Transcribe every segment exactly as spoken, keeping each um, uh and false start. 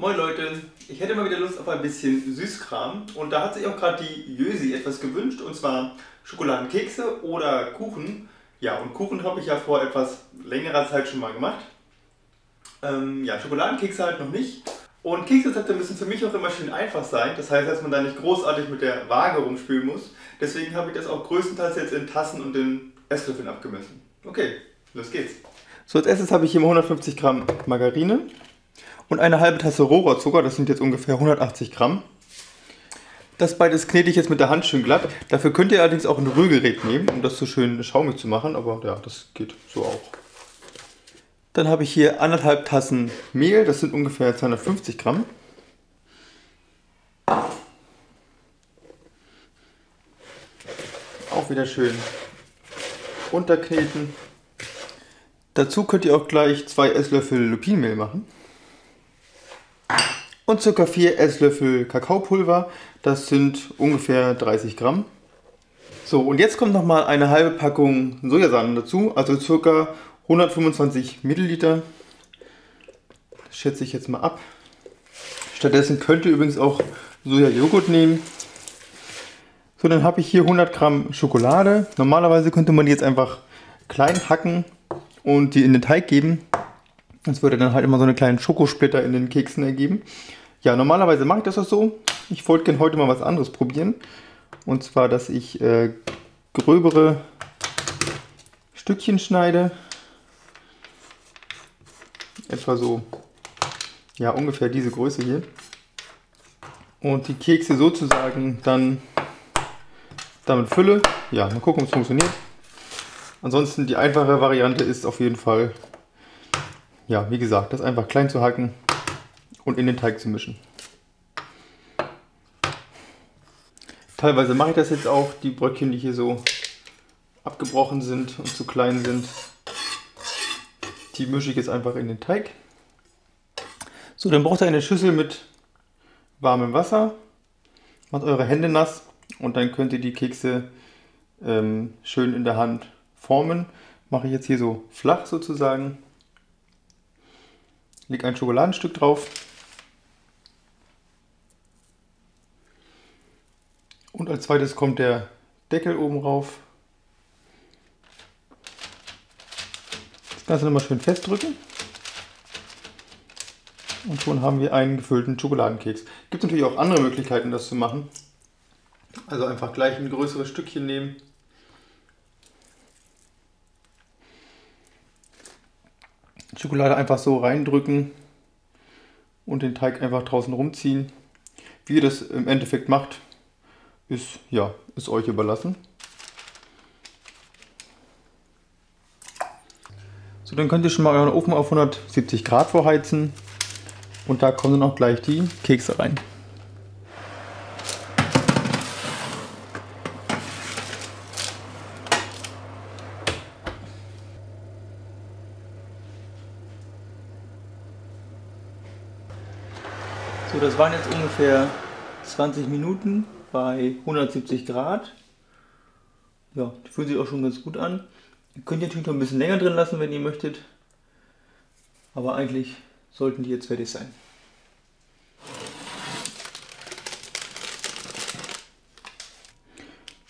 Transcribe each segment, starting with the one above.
Moin Leute, ich hätte mal wieder Lust auf ein bisschen Süßkram und da hat sich auch gerade die Jösi etwas gewünscht, und zwar Schokoladenkekse oder Kuchen. Ja, und Kuchen habe ich ja vor etwas längerer Zeit schon mal gemacht. Ähm, ja, Schokoladenkekse halt noch nicht. Und Keksrezepte müssen für mich auch immer schön einfach sein, das heißt, dass man da nicht großartig mit der Waage rumspülen muss. Deswegen habe ich das auch größtenteils jetzt in Tassen und in Esslöffeln abgemessen. Okay, los geht's. So, als erstes habe ich hier mal hundertfünfzig Gramm Margarine und eine halbe Tasse Rohrzucker, das sind jetzt ungefähr hundertachtzig Gramm. Das beides knete ich jetzt mit der Hand schön glatt. Dafür könnt ihr allerdings auch ein Rührgerät nehmen, um das so schön schaumig zu machen, aber ja, das geht so auch. Dann habe ich hier anderthalb Tassen Mehl, das sind ungefähr zweihundertfünfzig Gramm. Auch wieder schön unterkneten. Dazu könnt ihr auch gleich zwei Esslöffel Lupinenmehl machen. Und ca. vier Esslöffel Kakaopulver, das sind ungefähr dreißig Gramm. So, und jetzt kommt nochmal eine halbe Packung Sojasahne dazu, also ca. hundertfünfundzwanzig Milliliter, das schätze ich jetzt mal ab. Stattdessen könnt ihr übrigens auch Sojajoghurt nehmen. So, dann habe ich hier hundert Gramm Schokolade. Normalerweise könnte man die jetzt einfach klein hacken und die in den Teig geben. Das würde dann halt immer so einen kleinen Schokosplitter in den Keksen ergeben. Ja, normalerweise mache ich das auch so. Ich wollte gerne heute mal was anderes probieren. Und zwar, dass ich äh, gröbere Stückchen schneide. Etwa so, ja, ungefähr diese Größe hier. Und die Kekse sozusagen dann damit fülle. Ja, mal gucken, ob es funktioniert. Ansonsten die einfache Variante ist auf jeden Fall, ja, wie gesagt, das einfach klein zu hacken und in den Teig zu mischen. Teilweise mache ich das jetzt auch, die Brötchen, die hier so abgebrochen sind und zu klein sind. Die mische ich jetzt einfach in den Teig. So, dann braucht ihr eine Schüssel mit warmem Wasser. Macht eure Hände nass und dann könnt ihr die Kekse ähm, schön in der Hand formen. Mache ich jetzt hier so flach sozusagen. Leg ein Schokoladenstück drauf. Und als zweites kommt der Deckel oben rauf. Das nochmal schön festdrücken und schon haben wir einen gefüllten Schokoladenkeks. Gibt natürlich auch andere Möglichkeiten, das zu machen. Also einfach gleich ein größeres Stückchen nehmen . Schokolade einfach so reindrücken und den Teig einfach draußen rumziehen. Wie ihr das im Endeffekt macht, ist, ja, ist euch überlassen. So, dann könnt ihr schon mal euren Ofen auf hundertsiebzig Grad vorheizen und da kommen dann auch gleich die Kekse rein. So, das waren jetzt ungefähr zwanzig Minuten bei hundertsiebzig Grad. Ja, die fühlen sich auch schon ganz gut an. Ihr könnt natürlich noch ein bisschen länger drin lassen, wenn ihr möchtet, aber eigentlich sollten die jetzt fertig sein.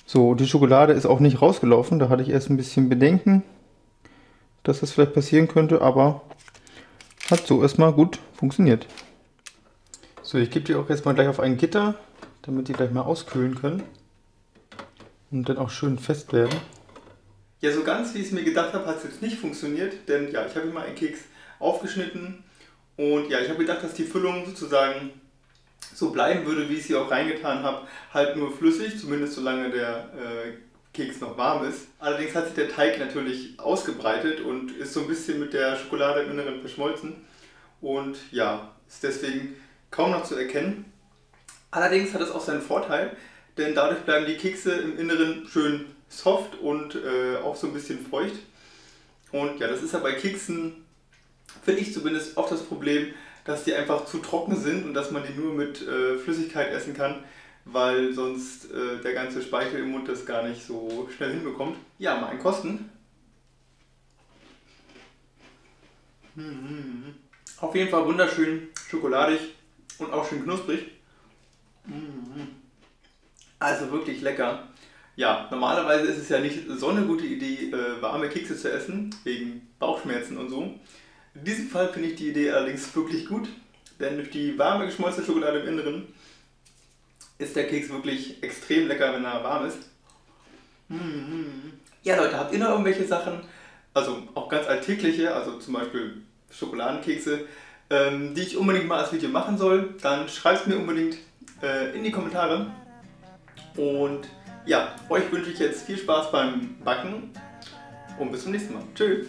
So, die Schokolade ist auch nicht rausgelaufen, da hatte ich erst ein bisschen Bedenken, dass das vielleicht passieren könnte, aber hat so erstmal gut funktioniert. So, ich gebe die auch jetzt mal gleich auf ein Gitter, damit die gleich mal auskühlen können und dann auch schön fest werden. Ja, so ganz wie ich es mir gedacht habe, hat es jetzt nicht funktioniert, denn ja, ich habe hier mal einen Keks aufgeschnitten und ja, ich habe gedacht, dass die Füllung sozusagen so bleiben würde, wie ich sie auch reingetan habe, halt nur flüssig, zumindest solange der äh, Keks noch warm ist. Allerdings hat sich der Teig natürlich ausgebreitet und ist so ein bisschen mit der Schokolade im Inneren verschmolzen und ja, ist deswegen kaum noch zu erkennen. Allerdings hat es auch seinen Vorteil, denn dadurch bleiben die Kekse im Inneren schön soft und äh, auch so ein bisschen feucht. Und ja, das ist ja bei Keksen, finde ich zumindest, oft das Problem, dass die einfach zu trocken sind und dass man die nur mit äh, Flüssigkeit essen kann, weil sonst äh, der ganze Speichel im Mund das gar nicht so schnell hinbekommt. Ja, mal ein Kosten. Mhm. Auf jeden Fall wunderschön schokoladig und auch schön knusprig. Mhm. Also wirklich lecker. Ja, normalerweise ist es ja nicht so eine gute Idee, äh, warme Kekse zu essen, wegen Bauchschmerzen und so. In diesem Fall finde ich die Idee allerdings wirklich gut, denn durch die warme geschmolzene Schokolade im Inneren ist der Keks wirklich extrem lecker, wenn er warm ist. Mhm. Ja Leute, habt ihr noch irgendwelche Sachen, also auch ganz alltägliche, also zum Beispiel Schokoladenkekse, ähm, die ich unbedingt mal als Video machen soll, dann schreibt es mir unbedingt äh, in die Kommentare. Und ja, euch wünsche ich jetzt viel Spaß beim Backen und bis zum nächsten Mal. Tschüss!